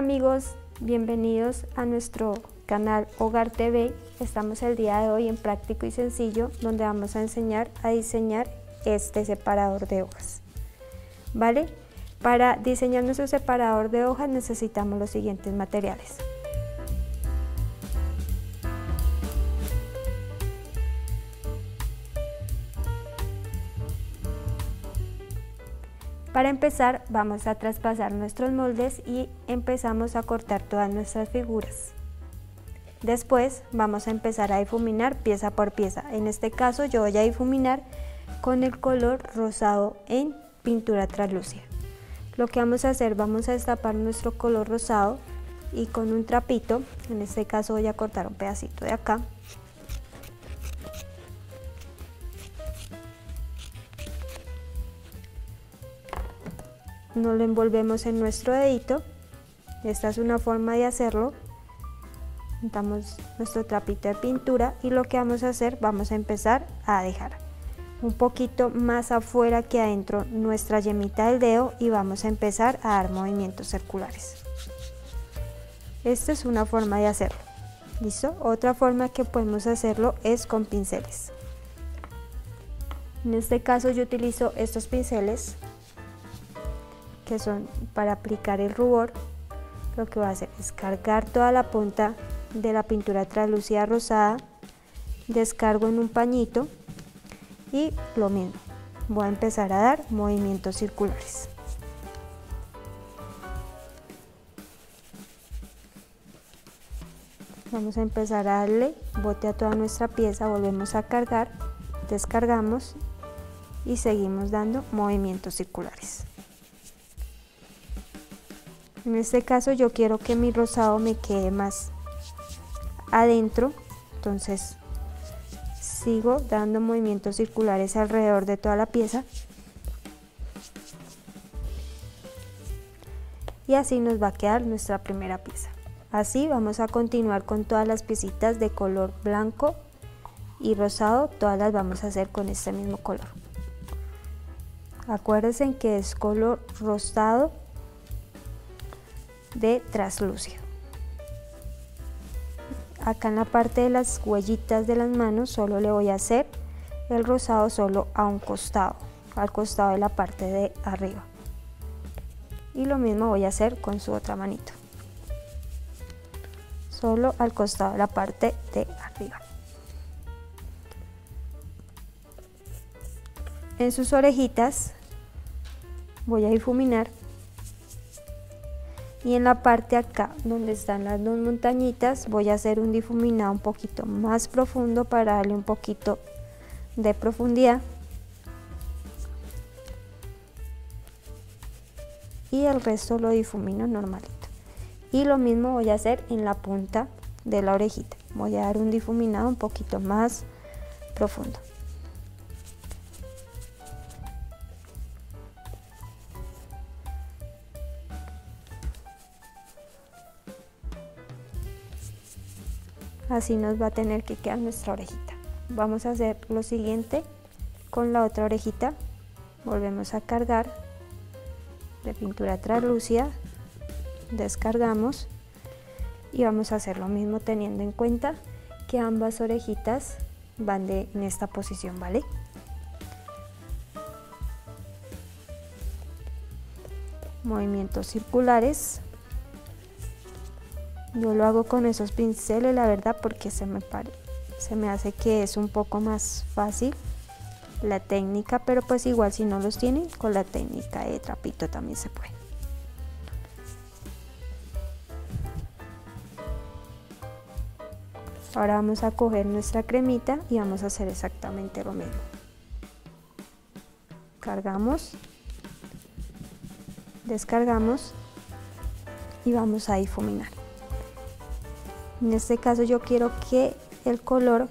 amigos, bienvenidos a nuestro canal Hogar TV. Estamos el día de hoy en Práctico y Sencillo, donde vamos a enseñar a diseñar este separador de hojas. ¿Vale? Para diseñar nuestro separador de hojas necesitamos los siguientes materiales. Para empezar, vamos a traspasar nuestros moldes y empezamos a cortar todas nuestras figuras. Después vamos a empezar a difuminar pieza por pieza. En este caso yo voy a difuminar con el color rosado en pintura translúcida. Lo que vamos a hacer, vamos a destapar nuestro color rosado y con un trapito, en este caso voy a cortar un pedacito de acá. Nos lo envolvemos en nuestro dedito, esta es una forma de hacerlo. Juntamos nuestro trapito de pintura y lo que vamos a hacer, vamos a empezar a dejar un poquito más afuera que adentro nuestra yemita del dedo y vamos a empezar a dar movimientos circulares. Esta es una forma de hacerlo, ¿listo? Otra forma que podemos hacerlo es con pinceles. En este caso yo utilizo estos pinceles que son para aplicar el rubor. Lo que voy a hacer es cargar toda la punta de la pintura translúcida rosada, descargo en un pañito y lo mismo, voy a empezar a dar movimientos circulares. Vamos a empezar a darle bote a toda nuestra pieza, volvemos a cargar, descargamos y seguimos dando movimientos circulares. En este caso yo quiero que mi rosado me quede más adentro, entonces sigo dando movimientos circulares alrededor de toda la pieza y así nos va a quedar nuestra primera pieza. Así vamos a continuar con todas las piecitas de color blanco y rosado, todas las vamos a hacer con este mismo color. Acuérdense que es color rosado de translúcido. Acá en la parte de las huellitas de las manos solo le voy a hacer el rosado solo a un costado, al costado de la parte de arriba, y lo mismo voy a hacer con su otra manito, solo al costado de la parte de arriba. En sus orejitas voy a difuminar y en la parte acá donde están las dos montañitas voy a hacer un difuminado un poquito más profundo para darle un poquito de profundidad, y el resto lo difumino normalito. Y lo mismo voy a hacer en la punta de la orejita, voy a dar un difuminado un poquito más profundo. Así nos va a tener que quedar nuestra orejita. Vamos a hacer lo siguiente con la otra orejita. Volvemos a cargar de pintura translúcida, descargamos y vamos a hacer lo mismo teniendo en cuenta que ambas orejitas van en esta posición, ¿vale? Movimientos circulares. Yo lo hago con esos pinceles, la verdad, porque se me hace que es un poco más fácil la técnica, pero pues igual si no los tienen, con la técnica de trapito también se puede. Ahora vamos a coger nuestra cremita y vamos a hacer exactamente lo mismo. Cargamos, descargamos y vamos a difuminar. En este caso yo quiero que el color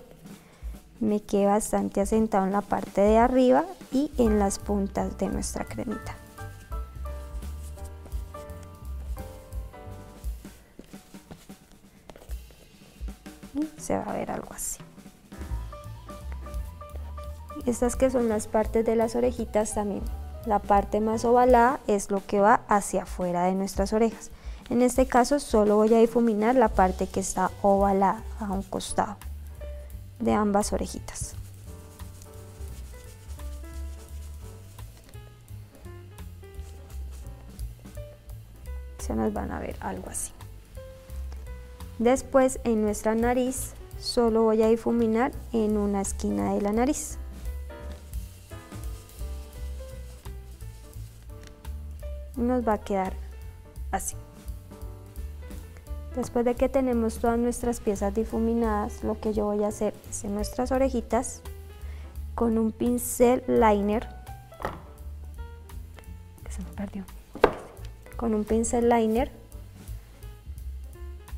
me quede bastante asentado en la parte de arriba y en las puntas de nuestra cremita. Y se va a ver algo así. Estas que son las partes de las orejitas también. La parte más ovalada es lo que va hacia afuera de nuestras orejas. En este caso solo voy a difuminar la parte que está ovalada a un costado de ambas orejitas. Se nos van a ver algo así. Después en nuestra nariz solo voy a difuminar en una esquina de la nariz. Nos va a quedar así. Después de que tenemos todas nuestras piezas difuminadas, lo que yo voy a hacer es en nuestras orejitas, con un pincel liner, que se me perdió, con un pincel liner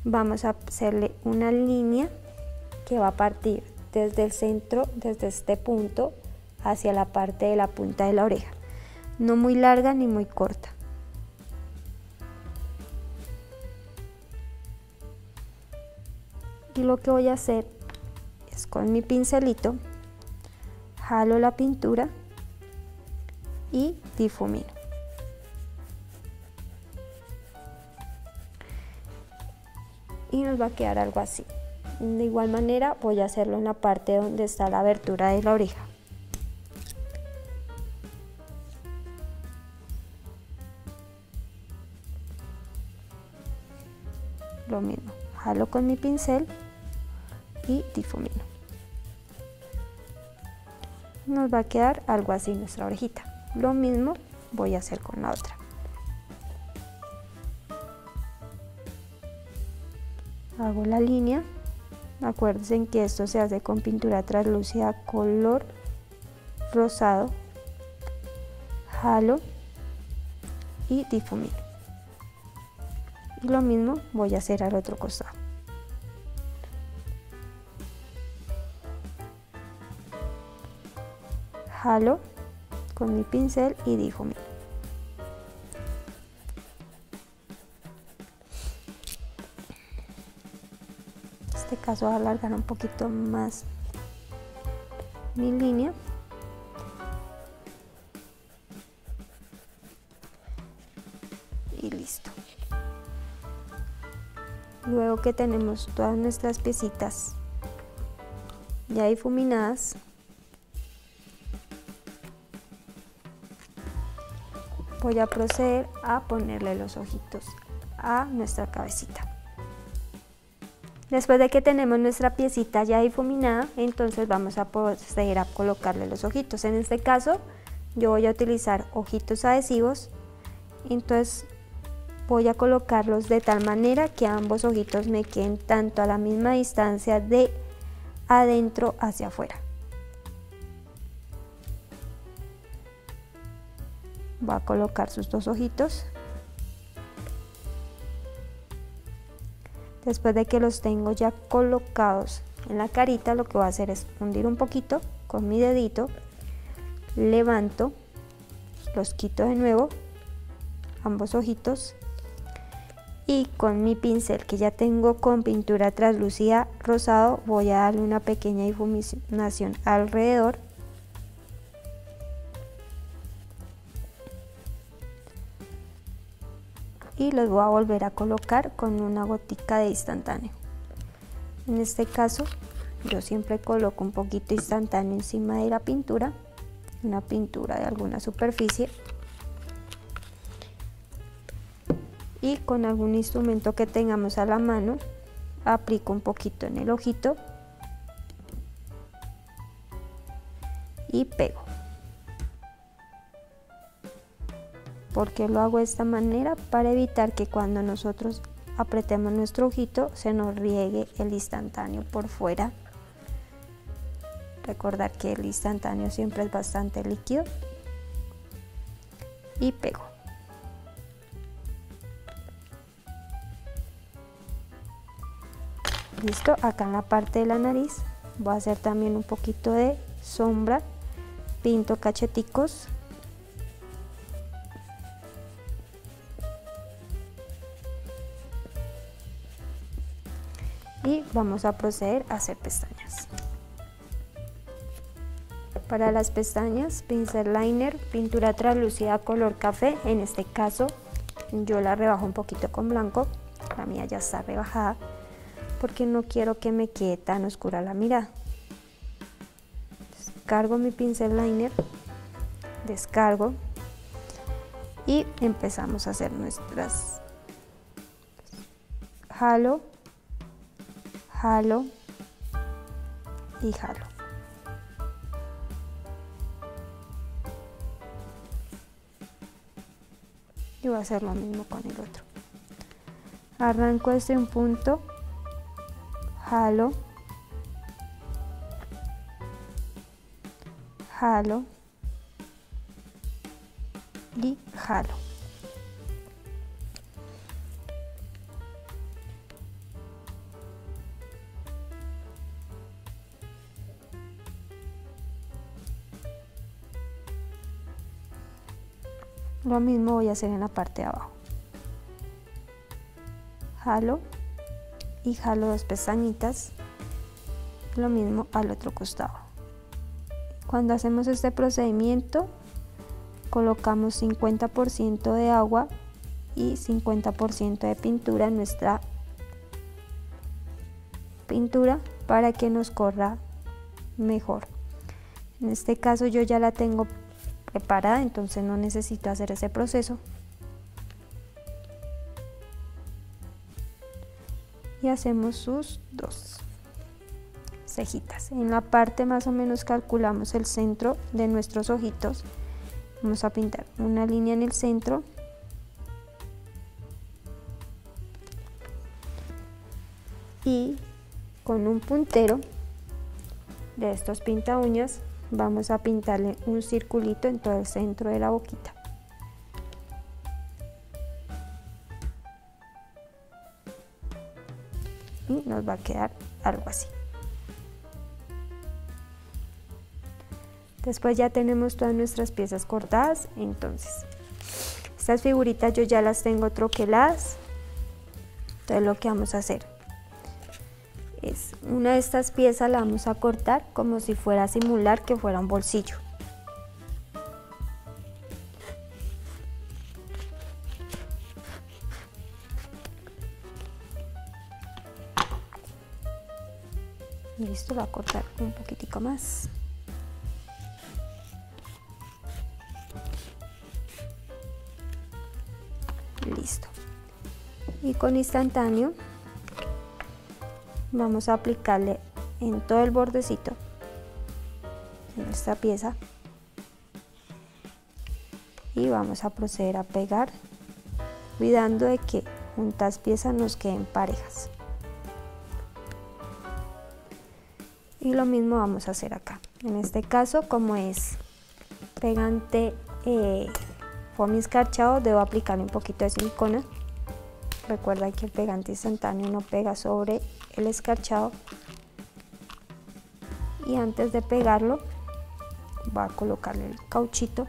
vamos a hacerle una línea que va a partir desde el centro, desde este punto, hacia la parte de la punta de la oreja. No muy larga ni muy corta. Y lo que voy a hacer es con mi pincelito, jalo la pintura y difumino. Y nos va a quedar algo así. De igual manera voy a hacerlo en la parte donde está la abertura de la oreja. Lo mismo, jalo con mi pincel y difumino. Nos va a quedar algo así nuestra orejita. Lo mismo voy a hacer con la otra. Hago la línea. Acuérdense que esto se hace con pintura translúcida color rosado. Jalo y difumino. Lo mismo voy a hacer al otro costado. Jalo con mi pincel y difumino. En este caso voy a alargar un poquito más mi línea. Y listo. Luego que tenemos todas nuestras piecitas ya difuminadas, voy a proceder a ponerle los ojitos a nuestra cabecita. Después de que tenemos nuestra piecita ya difuminada, entonces vamos a proceder a colocarle los ojitos. En este caso yo voy a utilizar ojitos adhesivos, entonces voy a colocarlos de tal manera que ambos ojitos me queden tanto a la misma distancia de adentro hacia afuera. Voy a colocar sus dos ojitos. Después de que los tengo ya colocados en la carita, lo que voy a hacer es hundir un poquito con mi dedito, levanto, los quito de nuevo, ambos ojitos. Y con mi pincel que ya tengo con pintura translúcida rosado voy a darle una pequeña difuminación alrededor. Y los voy a volver a colocar con una gotica de instantáneo. En este caso yo siempre coloco un poquito instantáneo encima de la pintura, una pintura de alguna superficie. Y con algún instrumento que tengamos a la mano, aplico un poquito en el ojito y pego. ¿Por qué lo hago de esta manera? Para evitar que cuando nosotros apretemos nuestro ojito se nos riegue el instantáneo por fuera. Recordar que el instantáneo siempre es bastante líquido. Y pego. Listo, acá en la parte de la nariz voy a hacer también un poquito de sombra, pinto cacheticos y vamos a proceder a hacer pestañas. Para las pestañas, pincel liner, pintura translúcida color café, en este caso yo la rebajo un poquito con blanco. La mía ya está rebajada porque no quiero que me quede tan oscura la mirada. Cargo mi pincel liner, descargo y empezamos a hacer nuestras. Jalo, jalo y jalo. Y voy a hacer lo mismo con el otro. Arranco este un punto, jalo, jalo y jalo. Lo mismo voy a hacer en la parte de abajo. Jalo y jalo dos pestañitas. Lo mismo al otro costado. Cuando hacemos este procedimiento, colocamos 50% de agua y 50% de pintura en nuestra pintura para que nos corra mejor. En este caso yo ya la tengo preparada, entonces no necesito hacer ese proceso. Y hacemos sus dos cejitas. En la parte más o menos calculamos el centro de nuestros ojitos. Vamos a pintar una línea en el centro. Y con un puntero de estos pinta uñas vamos a pintarle un circulito en todo el centro de la boquita. Y nos va a quedar algo así. Después ya tenemos todas nuestras piezas cortadas. Entonces, estas figuritas yo ya las tengo troqueladas. Entonces lo que vamos a hacer es una de estas piezas la vamos a cortar como si fuera a simular que fuera un bolsillo. Listo, voy a cortar un poquitico más. Listo. Y con instantáneo vamos a aplicarle en todo el bordecito, en esta pieza, y vamos a proceder a pegar, cuidando de que juntas piezas nos queden parejas. Y lo mismo vamos a hacer acá. En este caso, como es pegante foami escarchado, debo aplicarle un poquito de silicona. Recuerda que el pegante instantáneo no pega sobre el escarchado, y antes de pegarlo va a colocarle el cauchito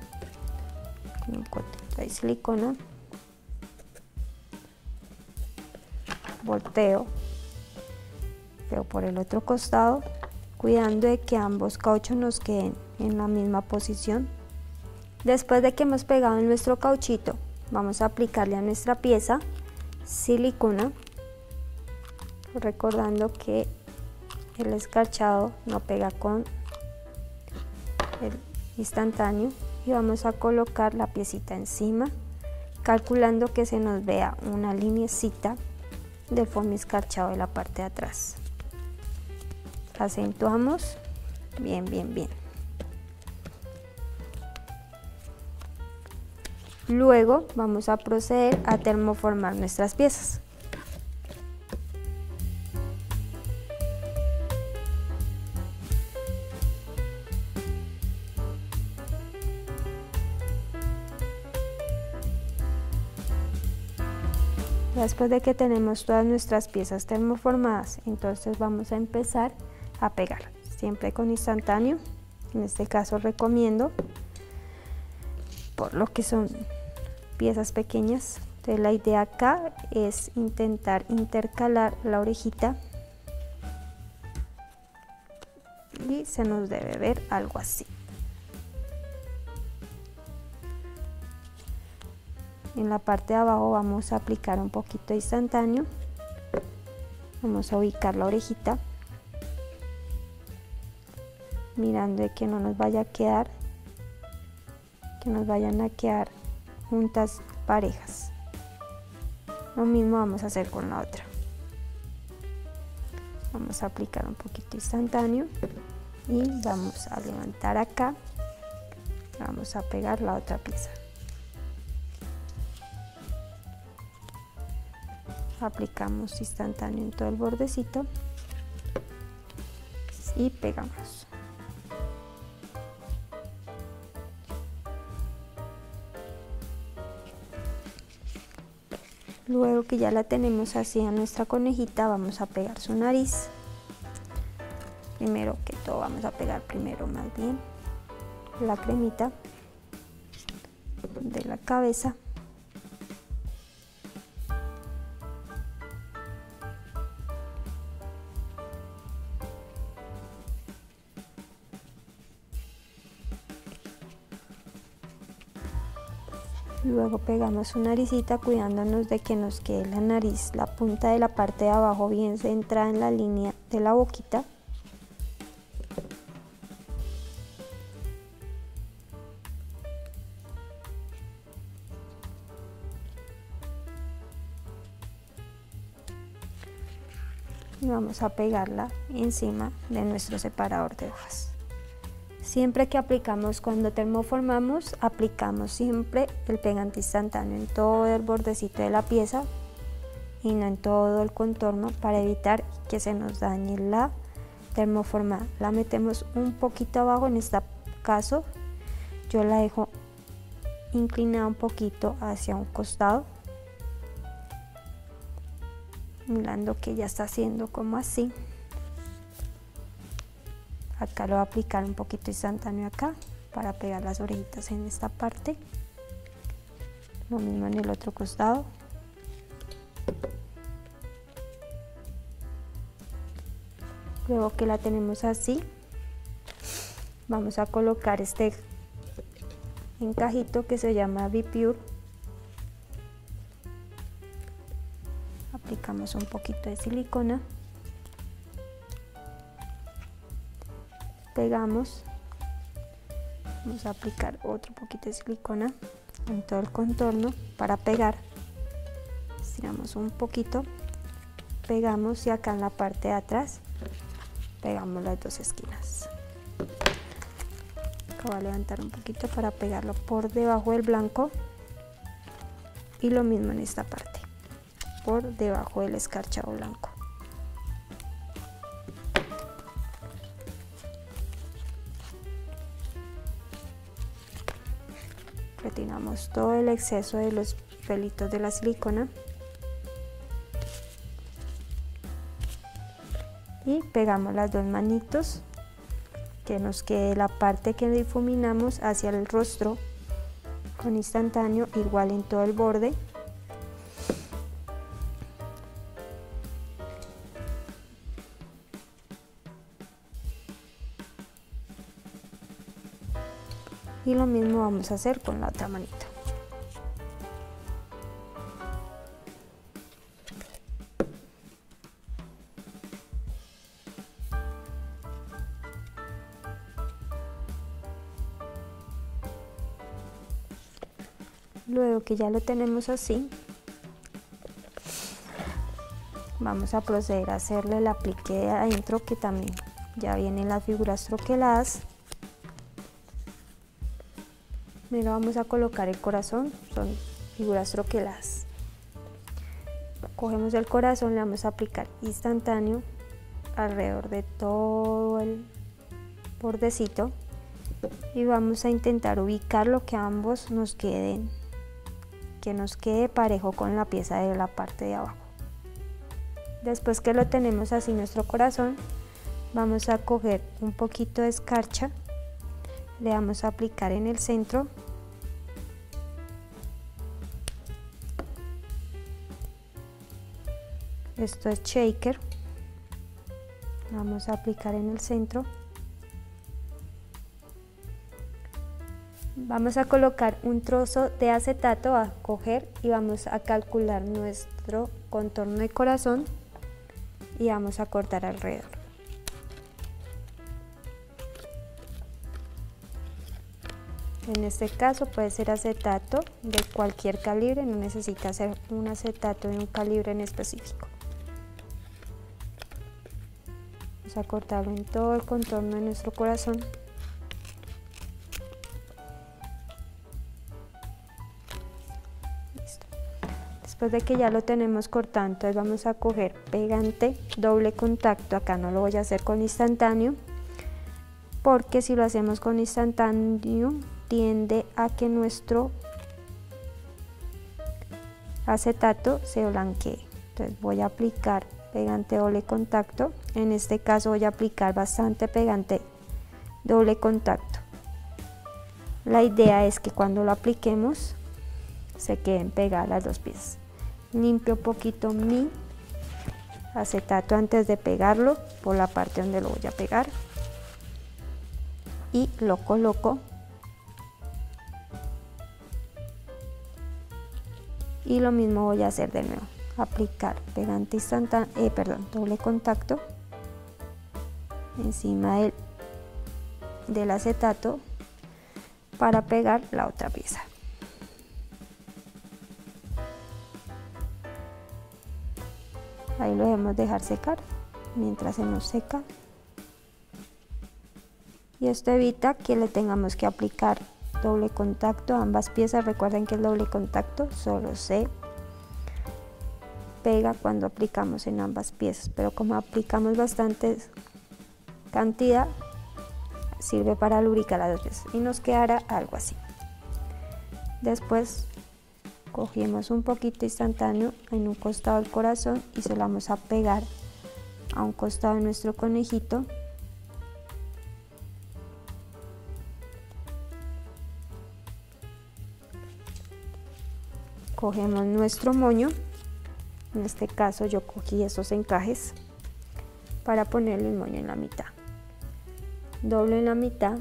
con un cotito de silicona, volteo, pego por el otro costado, cuidando de que ambos cauchos nos queden en la misma posición. Después de que hemos pegado nuestro cauchito, vamos a aplicarle a nuestra pieza silicona, recordando que el escarchado no pega con el instantáneo, y vamos a colocar la piecita encima, calculando que se nos vea una linecita del foami escarchado de la parte de atrás. Acentuamos bien. Luego vamos a proceder a termoformar nuestras piezas. Después de que tenemos todas nuestras piezas termoformadas, entonces vamos a empezar a pegar, siempre con instantáneo. En este caso recomiendo, por lo que son piezas pequeñas. Entonces la idea acá es intentar intercalar la orejita y se nos debe ver algo así. En la parte de abajo vamos a aplicar un poquito de instantáneo. Vamos a ubicar la orejita, mirando de que no nos vaya a quedar, que nos vayan a quedar juntas parejas. Lo mismo vamos a hacer con la otra. Vamos a aplicar un poquito instantáneo y vamos a levantar acá. Vamos a pegar la otra pieza. Aplicamos instantáneo en todo el bordecito y pegamos. Luego que ya la tenemos así a nuestra conejita, vamos a pegar su nariz. Primero que todo vamos a pegar más bien la cremita de la cabeza. Luego pegamos su naricita, cuidándonos de que nos quede la nariz, la punta de la parte de abajo bien centrada en la línea de la boquita. Y vamos a pegarla encima de nuestro separador de hojas. Siempre que aplicamos, cuando termoformamos, aplicamos siempre el pegante instantáneo en todo el bordecito de la pieza y no en todo el contorno, para evitar que se nos dañe la termoformada. La metemos un poquito abajo, en este caso yo la dejo inclinada un poquito hacia un costado, mirando que ya está haciendo como así. Acá lo voy a aplicar un poquito instantáneo acá para pegar las orejitas en esta parte. Lo mismo en el otro costado. Luego que la tenemos así, vamos a colocar este encajito que se llama Vipure. Aplicamos un poquito de silicona. Pegamos, vamos a aplicar otro poquito de silicona en todo el contorno para pegar. Estiramos un poquito, pegamos y acá en la parte de atrás pegamos las dos esquinas. Acá voy a levantar un poquito para pegarlo por debajo del blanco y lo mismo en esta parte, por debajo del escarchado blanco. Retiramos todo el exceso de los pelitos de la silicona y pegamos las dos manitos, que nos quede la parte que difuminamos hacia el rostro con instantáneo, igual en todo el borde. Y lo mismo vamos a hacer con la otra manita. Luego que ya lo tenemos así, vamos a proceder a hacerle el aplique de adentro, que también ya vienen las figuras troqueladas. Primero vamos a colocar el corazón, son figuras troqueladas. Cogemos el corazón, le vamos a aplicar instantáneo alrededor de todo el bordecito y vamos a intentar ubicarlo, que ambos nos queden, que nos quede parejo con la pieza de la parte de abajo. Después que lo tenemos así nuestro corazón, vamos a coger un poquito de escarcha, le vamos a aplicar en el centro. Esto es shaker. Vamos a aplicar en el centro Vamos a colocar un trozo de acetato a coger y vamos a calcular nuestro contorno de corazón y vamos a cortar alrededor. En este caso puede ser acetato de cualquier calibre, no necesita ser un acetato de un calibre en específico. Vamos a cortarlo en todo el contorno de nuestro corazón. Después de que ya lo tenemos cortado, entonces vamos a coger pegante doble contacto. Acá no lo voy a hacer con instantáneo, porque si lo hacemos con instantáneo tiende a que nuestro acetato se blanquee. Entonces voy a aplicar pegante doble contacto. En este caso voy a aplicar bastante pegante doble contacto. La idea es que cuando lo apliquemos se queden pegadas las dos piezas. Limpio un poquito mi acetato antes de pegarlo por la parte donde lo voy a pegar y lo coloco y lo mismo voy a hacer de nuevo, aplicar pegante doble contacto encima del acetato para pegar la otra pieza. Ahí lo debemos dejar secar mientras se nos seca. Y esto evita que le tengamos que aplicar doble contacto a ambas piezas. Recuerden que el doble contacto solo se pega cuando aplicamos en ambas piezas, pero como aplicamos bastante cantidad, sirve para lubricar las dos piezas y nos quedará algo así. Después cogemos un poquito instantáneo en un costado del corazón y se lo vamos a pegar a un costado de nuestro conejito. Cogemos nuestro moño, en este caso yo cogí esos encajes para ponerle el moño en la mitad. Doblo en la mitad,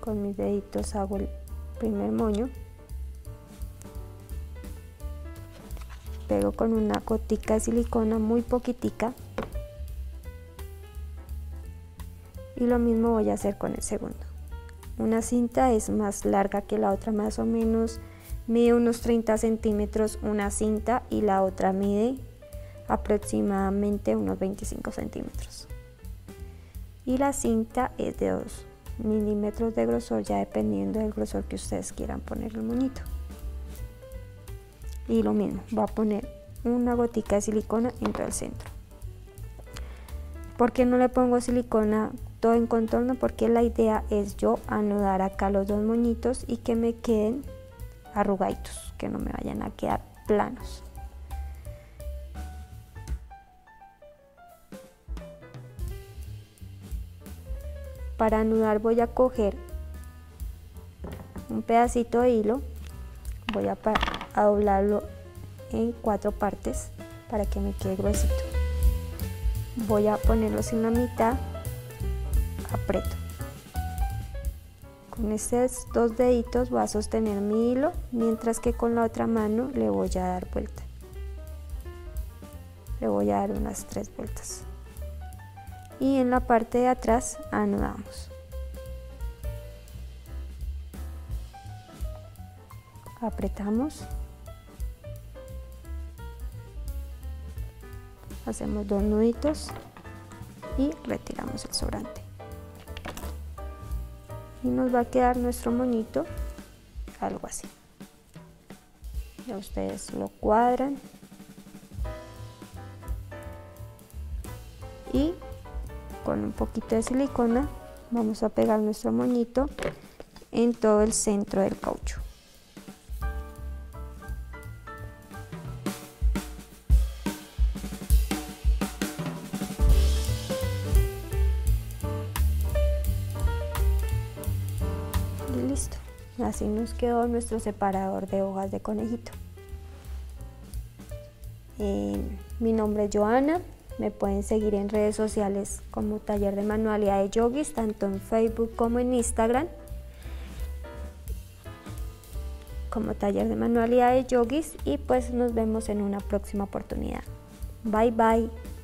con mis deditos hago el primer moño, pego con una gotica de silicona muy poquitica y lo mismo voy a hacer con el segundo. Una cinta es más larga que la otra, más o menos mide unos 30 centímetros una cinta y la otra mide aproximadamente unos 25 centímetros. Y la cinta es de 2 milímetros de grosor, ya dependiendo del grosor que ustedes quieran poner el moñito. Y lo mismo, voy a poner una gotica de silicona en todo el centro. ¿Por qué no le pongo silicona todo en contorno? Porque la idea es yo anudar acá los dos moñitos y que me queden arrugaditos, que no me vayan a quedar planos. Para anudar voy a coger un pedacito de hilo, voy a doblarlo en 4 partes para que me quede gruesito. Voy a ponerlos en la mitad, aprieto. Con estos dos deditos voy a sostener mi hilo, mientras que con la otra mano le voy a dar vuelta. Le voy a dar unas 3 vueltas. Y en la parte de atrás anudamos. Apretamos. Hacemos 2 nuditos y retiramos el sobrante. Y nos va a quedar nuestro moñito algo así. Ya ustedes lo cuadran y con un poquito de silicona vamos a pegar nuestro moñito en todo el centro del caucho. Así nos quedó nuestro separador de hojas de conejito. Mi nombre es Johanna, Me pueden seguir en redes sociales como Taller de Manualidad de Yogis, tanto en Facebook como en Instagram, como Taller de Manualidad de Yogis, y pues nos vemos en una próxima oportunidad. Bye bye.